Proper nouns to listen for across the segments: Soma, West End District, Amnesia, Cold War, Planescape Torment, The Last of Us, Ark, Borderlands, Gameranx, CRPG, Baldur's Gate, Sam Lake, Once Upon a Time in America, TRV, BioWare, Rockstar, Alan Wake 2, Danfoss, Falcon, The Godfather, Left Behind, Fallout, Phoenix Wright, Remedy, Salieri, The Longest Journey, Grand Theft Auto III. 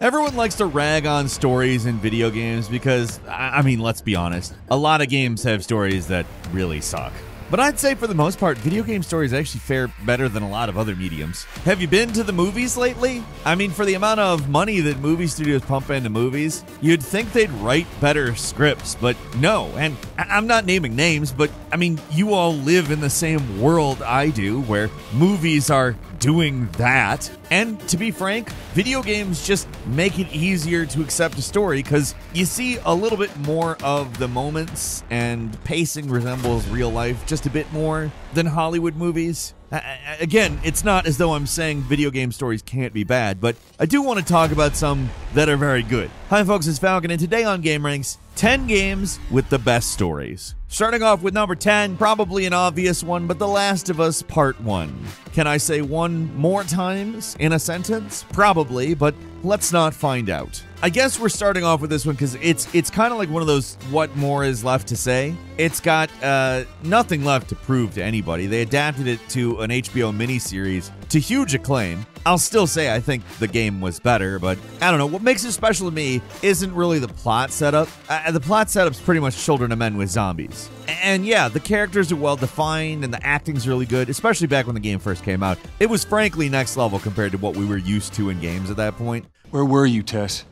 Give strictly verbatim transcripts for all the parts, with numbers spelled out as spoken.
Everyone likes to rag on stories in video games because, I mean, let's be honest, a lot of games have stories that really suck. But I'd say for the most part, video game stories actually fare better than a lot of other mediums. Have you been to the movies lately? I mean, for the amount of money that movie studios pump into movies, you'd think they'd write better scripts, but no. And I'm not naming names, but I mean, you all live in the same world I do, where movies are doing that. And to be frank, video games just make it easier to accept a story because you see a little bit more of the moments, and pacing resembles real life just a bit more than Hollywood movies. I, again, it's not as though I'm saying video game stories can't be bad, but I do want to talk about some that are very good. Hi folks, it's Falcon, and today on Gameranx, ten games with the best stories. Starting off with number ten, probably an obvious one, but The Last of Us Part one. Can I say one more times in a sentence? Probably, but let's not find out. I guess we're starting off with this one because it's it's kind of like one of those what more is left to say. It's got uh, nothing left to prove to anybody. They adapted it to an H B O miniseries to huge acclaim. I'll still say I think the game was better, but I don't know. What makes it special to me isn't really the plot setup. Uh, the plot setup's pretty much Children of Men with zombies. And yeah, the characters are well-defined and the acting's really good, especially back when the game first came out. It was frankly next level compared to what we were used to in games at that point. Where were you, Tess?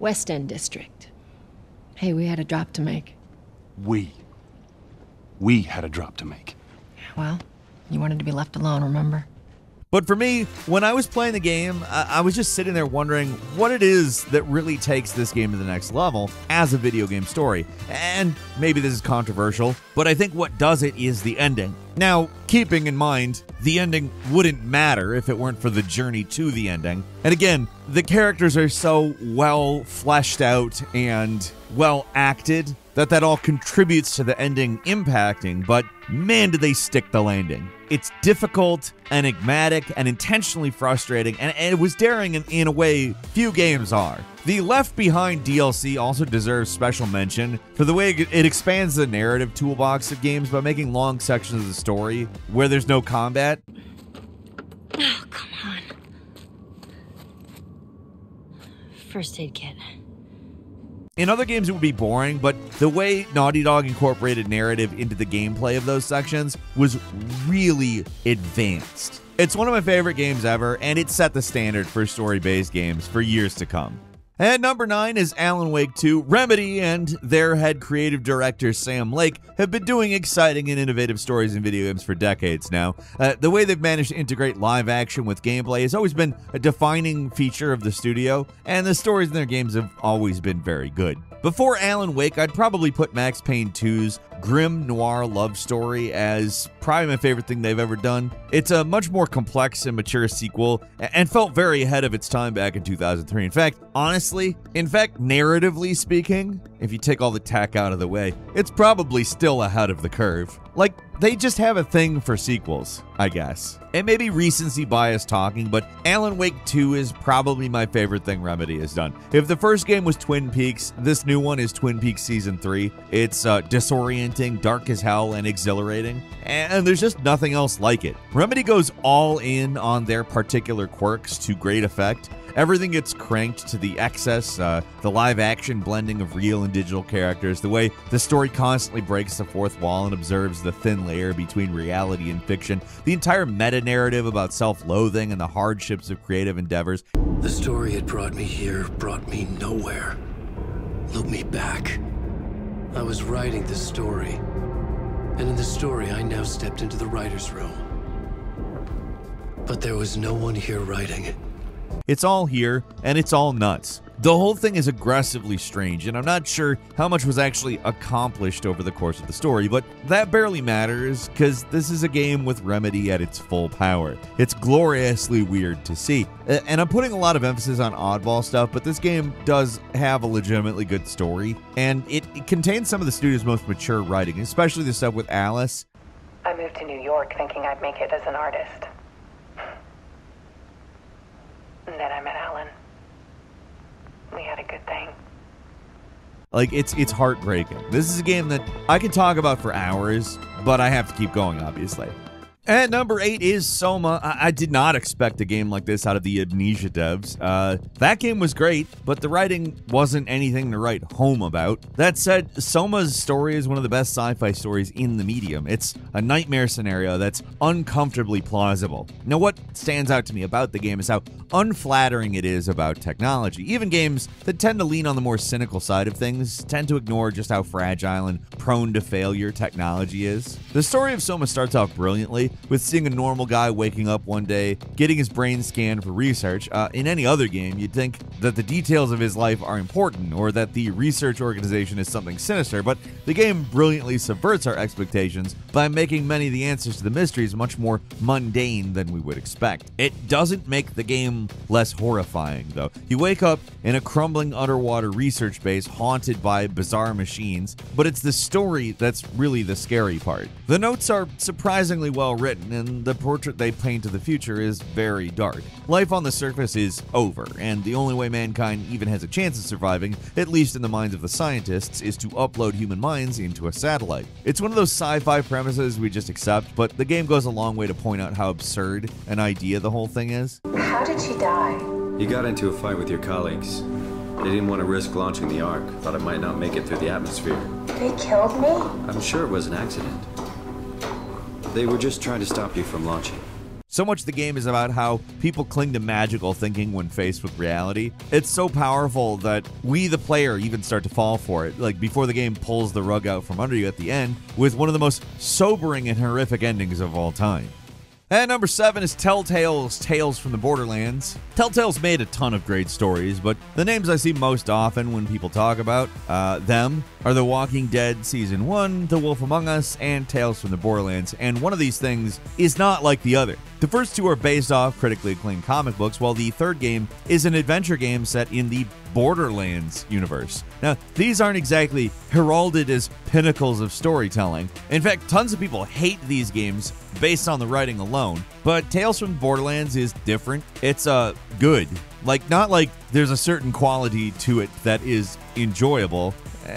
West End District. Hey, we had a drop to make. We? We had a drop to make. Well, you wanted to be left alone, remember? But for me, when I was playing the game, I was just sitting there wondering what it is that really takes this game to the next level as a video game story. And maybe this is controversial, but I think what does it is the ending. Now, keeping in mind, the ending wouldn't matter if it weren't for the journey to the ending. And again, the characters are so well fleshed out and well acted that that all contributes to the ending impacting, but man, did they stick the landing. It's difficult, enigmatic, and intentionally frustrating, and, and it was daring in, in a way few games are. The Left Behind D L C also deserves special mention for the way it expands the narrative toolbox of games by making long sections of the story where there's no combat. Oh, come on. First aid kit. In other games, it would be boring, but the way Naughty Dog incorporated narrative into the gameplay of those sections was really advanced. It's one of my favorite games ever, and it set the standard for story-based games for years to come. At number nine is Alan Wake two. Remedy and their head creative director Sam Lake have been doing exciting and innovative stories in video games for decades now. Uh, the way they've managed to integrate live action with gameplay has always been a defining feature of the studio, and the stories in their games have always been very good. Before Alan Wake, I'd probably put Max Payne two's grim noir love story as probably my favorite thing they've ever done. It's a much more complex and mature sequel and felt very ahead of its time back in two thousand three. In fact, honestly, in fact, narratively speaking, if you take all the tack out of the way, it's probably still ahead of the curve. Like, they just have a thing for sequels, I guess. It may be recency bias talking, but Alan Wake two is probably my favorite thing Remedy has done. If the first game was Twin Peaks, this new one is Twin Peaks Season three. It's uh, disorienting, dark as hell, and exhilarating, and there's just nothing else like it. Remedy goes all in on their particular quirks to great effect. Everything gets cranked to the excess, uh, the live-action blending of real and digital characters, the way the story constantly breaks the fourth wall and observes the thin layer between reality and fiction, the entire meta-narrative about self-loathing and the hardships of creative endeavors. The story that brought me here brought me nowhere. Loop me back. I was writing this story, and in the story I now stepped into the writer's room. But there was no one here writing it. It's all here, and it's all nuts. The whole thing is aggressively strange, and I'm not sure how much was actually accomplished over the course of the story, but that barely matters because this is a game with Remedy at its full power. It's gloriously weird to see, and I'm putting a lot of emphasis on oddball stuff, but this game does have a legitimately good story, and it, it contains some of the studio's most mature writing, especially the stuff with Alice. I moved to New York thinking I'd make it as an artist. And then I met Alan. We had a good thing. Like, it's it's heartbreaking. This is a game that I could talk about for hours, but I have to keep going, obviously. At number eight is Soma. I, I did not expect a game like this out of the Amnesia devs. Uh, that game was great, but the writing wasn't anything to write home about. That said, Soma's story is one of the best sci-fi stories in the medium. It's a nightmare scenario that's uncomfortably plausible. Now, what stands out to me about the game is how unflattering it is about technology. Even games that tend to lean on the more cynical side of things tend to ignore just how fragile and prone to failure technology is. The story of Soma starts off brilliantly, with seeing a normal guy waking up one day, getting his brain scanned for research. Uh, in any other game, you'd think that the details of his life are important, or that the research organization is something sinister, but the game brilliantly subverts our expectations by making many of the answers to the mysteries much more mundane than we would expect. It doesn't make the game less horrifying, though. You wake up in a crumbling underwater research base haunted by bizarre machines, but it's the story that's really the scary part. The notes are surprisingly well written. Written, and the portrait they paint of the future is very dark. Life on the surface is over, and the only way mankind even has a chance of surviving, at least in the minds of the scientists, is to upload human minds into a satellite. It's one of those sci-fi premises we just accept, but the game goes a long way to point out how absurd an idea the whole thing is. How did she die? You got into a fight with your colleagues. They didn't want to risk launching the Ark, thought it might not make it through the atmosphere. They killed me? I'm sure it was an accident. They were just trying to stop you from launching. So much of the game is about how people cling to magical thinking when faced with reality. It's so powerful that we, the player, even start to fall for it, like before the game pulls the rug out from under you at the end with one of the most sobering and horrific endings of all time. And number seven is Telltale's Tales from the Borderlands. Telltale's made a ton of great stories, but the names I see most often when people talk about uh, them are The Walking Dead Season one, The Wolf Among Us, and Tales from the Borderlands, and one of these things is not like the other. The first two are based off critically acclaimed comic books, while the third game is an adventure game set in the Borderlands universe. Now, these aren't exactly heralded as pinnacles of storytelling. In fact, tons of people hate these games based on the writing alone, but Tales from Borderlands is different. It's uh, good. Like, not like there's a certain quality to it that is enjoyable.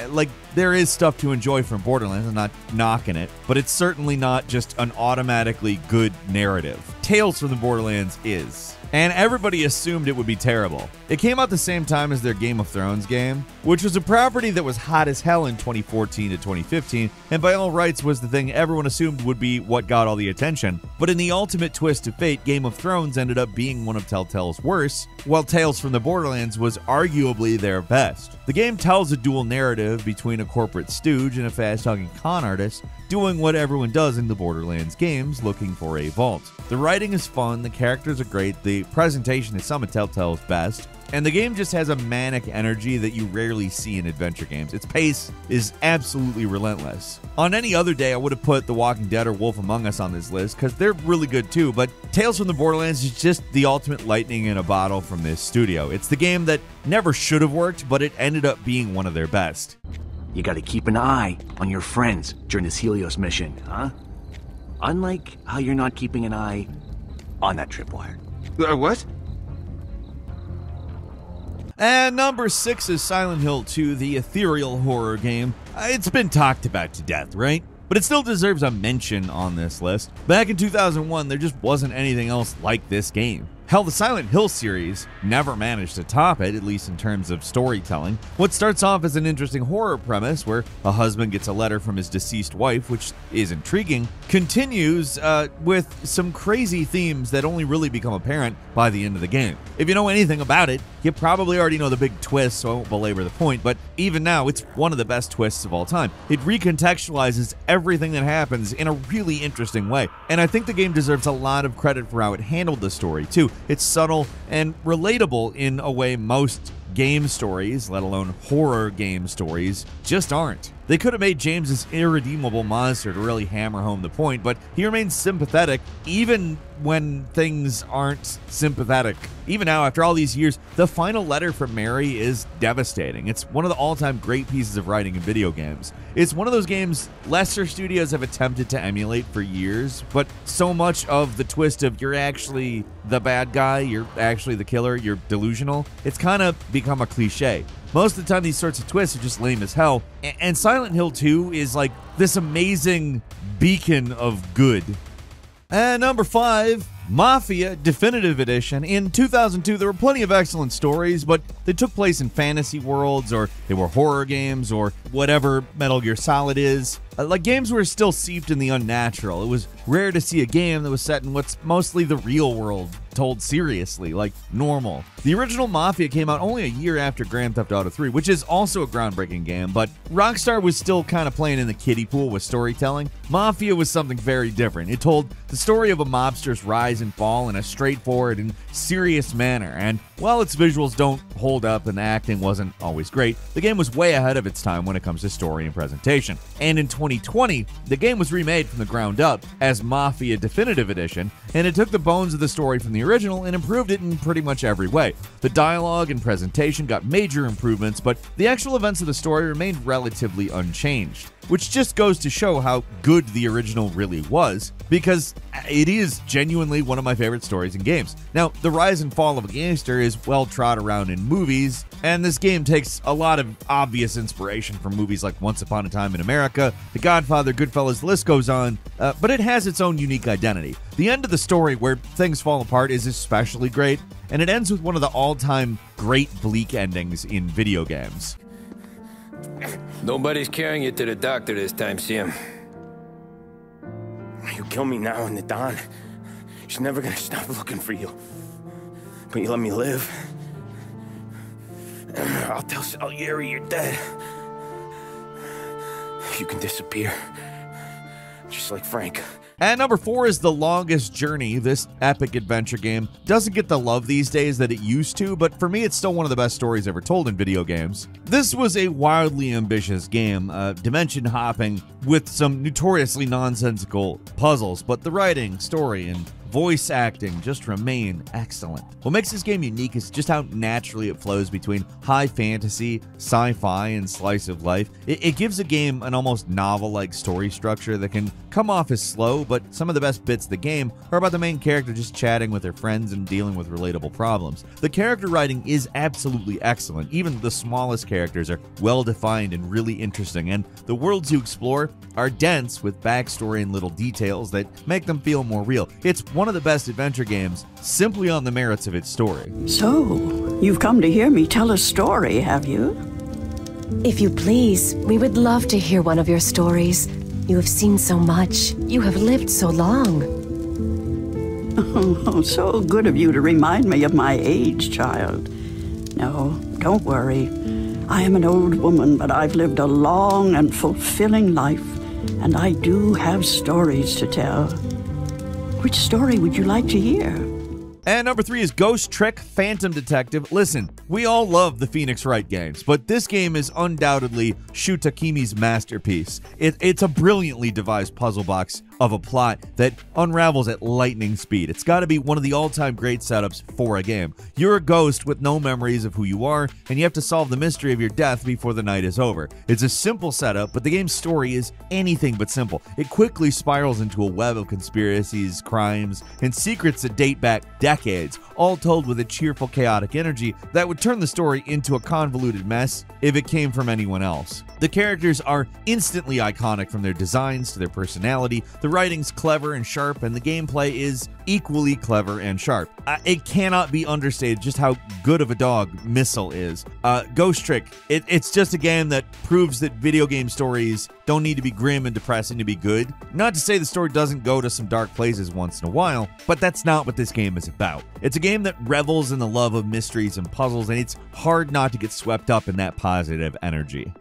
Like, there is stuff to enjoy from Borderlands, I'm not knocking it, but it's certainly not just an automatically good narrative. Tales from the Borderlands is. And everybody assumed it would be terrible. It came out the same time as their Game of Thrones game, which was a property that was hot as hell in twenty fourteen to twenty fifteen, and by all rights was the thing everyone assumed would be what got all the attention. But in the ultimate twist of fate, Game of Thrones ended up being one of Telltale's worst, while Tales from the Borderlands was arguably their best. The game tells a dual narrative between a corporate stooge and a fast-talking con artist, doing what everyone does in the Borderlands games, looking for a vault. The writing is fun, the characters are great, the presentation is some of Telltale's best, and the game just has a manic energy that you rarely see in adventure games. Its pace is absolutely relentless. On any other day, I would have put The Walking Dead or Wolf Among Us on this list, because they're really good too, but Tales from the Borderlands is just the ultimate lightning in a bottle from this studio. It's the game that never should have worked, but it ended up being one of their best. You gotta keep an eye on your friends during this Helios mission, huh? Unlike how you're not keeping an eye on that tripwire. Uh, what? And number six is Silent Hill two, the ethereal horror game. It's been talked about to death, right? But it still deserves a mention on this list. Back in two thousand one, there just wasn't anything else like this game. Hell, the Silent Hill series never managed to top it, at least in terms of storytelling. What starts off as an interesting horror premise, where a husband gets a letter from his deceased wife, which is intriguing, continues uh, with some crazy themes that only really become apparent by the end of the game. If you know anything about it, you probably already know the big twist, so I won't belabor the point, but even now, it's one of the best twists of all time. It recontextualizes everything that happens in a really interesting way, and I think the game deserves a lot of credit for how it handled the story, too. It's subtle and relatable in a way most game stories, let alone horror game stories, just aren't. They could have made James this irredeemable monster to really hammer home the point, but he remains sympathetic even when things aren't sympathetic. Even now, after all these years, the final letter from Mary is devastating. It's one of the all-time great pieces of writing in video games. It's one of those games lesser studios have attempted to emulate for years, but so much of the twist of you're actually the bad guy, you're actually the killer, you're delusional, it's kind of become a cliche. Most of the time, these sorts of twists are just lame as hell, and Silent Hill two is like this amazing beacon of good. And number five, Mafia Definitive Edition. In two thousand two, there were plenty of excellent stories, but they took place in fantasy worlds, or they were horror games, or whatever Metal Gear Solid is. Like, games were still seeped in the unnatural. It was rare to see a game that was set in what's mostly the real world, told seriously, like normal. The original Mafia came out only a year after Grand Theft Auto three, which is also a groundbreaking game, but Rockstar was still kind of playing in the kiddie pool with storytelling. Mafia was something very different. It told the story of a mobster's rise and fall in a straightforward and serious manner, and while its visuals don't hold up and the acting wasn't always great, the game was way ahead of its time when it comes to story and presentation. And in twenty twenty, the game was remade from the ground up as Mafia Definitive Edition, and it took the bones of the story from the original and improved it in pretty much every way. The dialogue and presentation got major improvements, but the actual events of the story remained relatively unchanged, which just goes to show how good the original really was, because it is genuinely one of my favorite stories in games. Now, the rise and fall of a gangster is well trod around in movies, and this game takes a lot of obvious inspiration from movies like Once Upon a Time in America, The Godfather, Goodfellas, the list goes on, uh, but it has its own unique identity. The end of the story, where things fall apart, is especially great, and it ends with one of the all-time great bleak endings in video games. Nobody's carrying you to the doctor this time, Sam. You kill me now in the dawn. She's never gonna stop looking for you. But you let me live. I'll tell Salieri you're dead. You can disappear. Just like Frank. And number four is The Longest Journey. This epic adventure game doesn't get the love these days that it used to, but for me it's still one of the best stories ever told in video games. This was a wildly ambitious game, uh, dimension hopping with some notoriously nonsensical puzzles, but the writing, story, and voice acting just remain excellent. What makes this game unique is just how naturally it flows between high fantasy, sci-fi, and slice of life. It, it gives a game an almost novel-like story structure that can come off as slow, but some of the best bits of the game are about the main character just chatting with her friends and dealing with relatable problems. The character writing is absolutely excellent. Even the smallest characters are well-defined and really interesting, and the worlds you explore are dense with backstory and little details that make them feel more real. It's one of the best adventure games simply on the merits of its story. So, you've come to hear me tell a story, have you? If you please, we would love to hear one of your stories. You have seen so much. You have lived so long. Oh, so good of you to remind me of my age, child. No, don't worry. I am an old woman, but I've lived a long and fulfilling life, and I do have stories to tell. Which story would you like to hear? And number three is Ghost Trick Phantom Detective. Listen, we all love the Phoenix Wright games, but this game is undoubtedly Shu Takemi's masterpiece. It, it's a brilliantly devised puzzle box of a plot that unravels at lightning speed. It's got to be one of the all-time great setups for a game. You're a ghost with no memories of who you are, and you have to solve the mystery of your death before the night is over. It's a simple setup, but the game's story is anything but simple. It quickly spirals into a web of conspiracies, crimes, and secrets that date back decades, all told with a cheerful, chaotic energy that would turn the story into a convoluted mess if it came from anyone else. The characters are instantly iconic, from their designs to their personality. The The writing's clever and sharp, and the gameplay is equally clever and sharp. Uh, it cannot be understated just how good of a dog Missile is. Uh, Ghost Trick, it, it's just a game that proves that video game stories don't need to be grim and depressing to be good. Not to say the story doesn't go to some dark places once in a while, but that's not what this game is about. It's a game that revels in the love of mysteries and puzzles, and it's hard not to get swept up in that positive energy.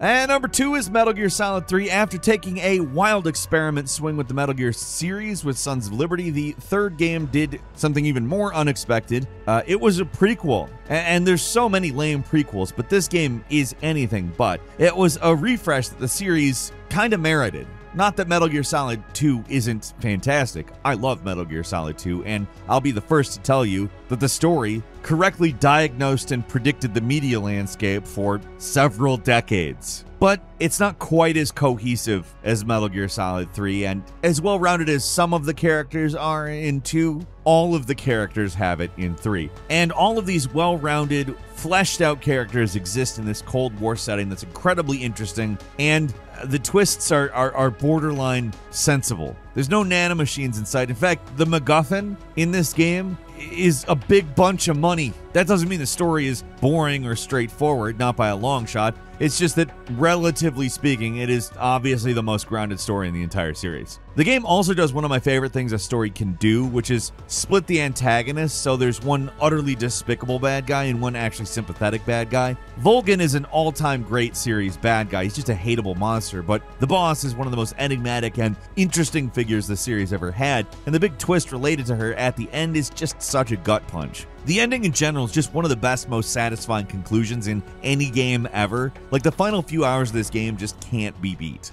And number two is Metal Gear Solid three. After taking a wild experiment swing with the Metal Gear series with Sons of Liberty, the third game did something even more unexpected. Uh, it was a prequel, and there's so many lame prequels, but this game is anything but. It was a refresh that the series kind of merited. Not that Metal Gear Solid two isn't fantastic. I love Metal Gear Solid two, and I'll be the first to tell you that the story correctly diagnosed and predicted the media landscape for several decades. But it's not quite as cohesive as Metal Gear Solid three, and as well-rounded as some of the characters are in two, all of the characters have it in three. And all of these well-rounded, fleshed-out characters exist in this Cold War setting that's incredibly interesting, and the twists are, are, are borderline sensible. There's no nanomachines in sight. In fact, the MacGuffin in this game is a big bunch of money. That doesn't mean the story is boring or straightforward, not by a long shot. It's just that, relatively speaking, it is obviously the most grounded story in the entire series. The game also does one of my favorite things a story can do, which is split the antagonists, so there's one utterly despicable bad guy and one actually sympathetic bad guy. Volgan is an all-time great series bad guy. He's just a hateable monster, but the boss is one of the most enigmatic and interesting figures the series ever had, and the big twist related to her at the end is just such a gut punch. The ending in general is just one of the best, most satisfying conclusions in any game ever. Like, the final few hours of this game just can't be beat.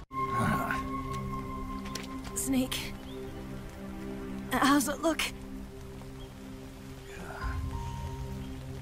Snake. How's it look?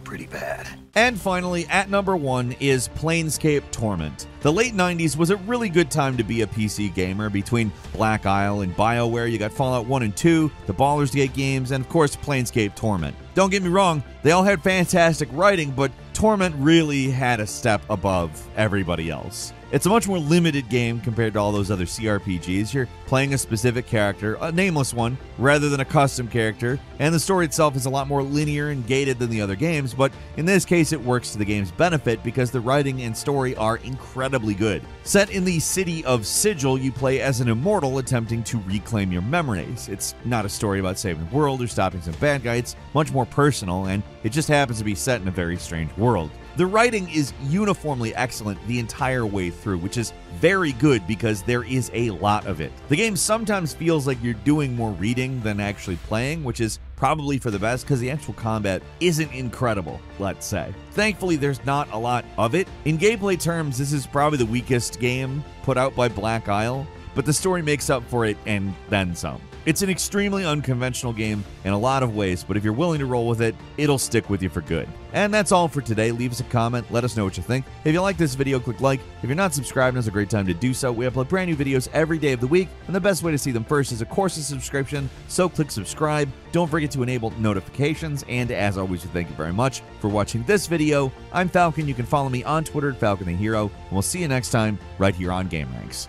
Pretty bad. And finally, at number one is Planescape Torment. The late nineties was a really good time to be a P C gamer. Between Black Isle and BioWare, you got Fallout one and two, the Baldur's Gate games, and of course Planescape Torment. Don't get me wrong, they all had fantastic writing, but Torment really had a step above everybody else. It's a much more limited game compared to all those other C R P Gs. You're playing a specific character, a nameless one, rather than a custom character, and the story itself is a lot more linear and gated than the other games, but in this case it works to the game's benefit because the writing and story are incredibly good. Set in the city of Sigil, you play as an immortal attempting to reclaim your memories. It's not a story about saving the world or stopping some bad guy, it's much more personal, and it just happens to be set in a very strange world. The writing is uniformly excellent the entire way through, which is very good because there is a lot of it. The game sometimes feels like you're doing more reading than actually playing, which is probably for the best because the actual combat isn't incredible, let's say. Thankfully, there's not a lot of it. In gameplay terms, this is probably the weakest game put out by Black Isle, but the story makes up for it and then some. It's an extremely unconventional game in a lot of ways, but if you're willing to roll with it, it'll stick with you for good. And that's all for today. Leave us a comment. Let us know what you think. If you like this video, click like. If you're not subscribed, now's a great time to do so. We upload brand new videos every day of the week, and the best way to see them first is, of course, a subscription. So click subscribe. Don't forget to enable notifications. And as always, we thank you very much for watching this video. I'm Falcon. You can follow me on Twitter at Falcon the Hero, and we'll see you next time right here on Gameranx.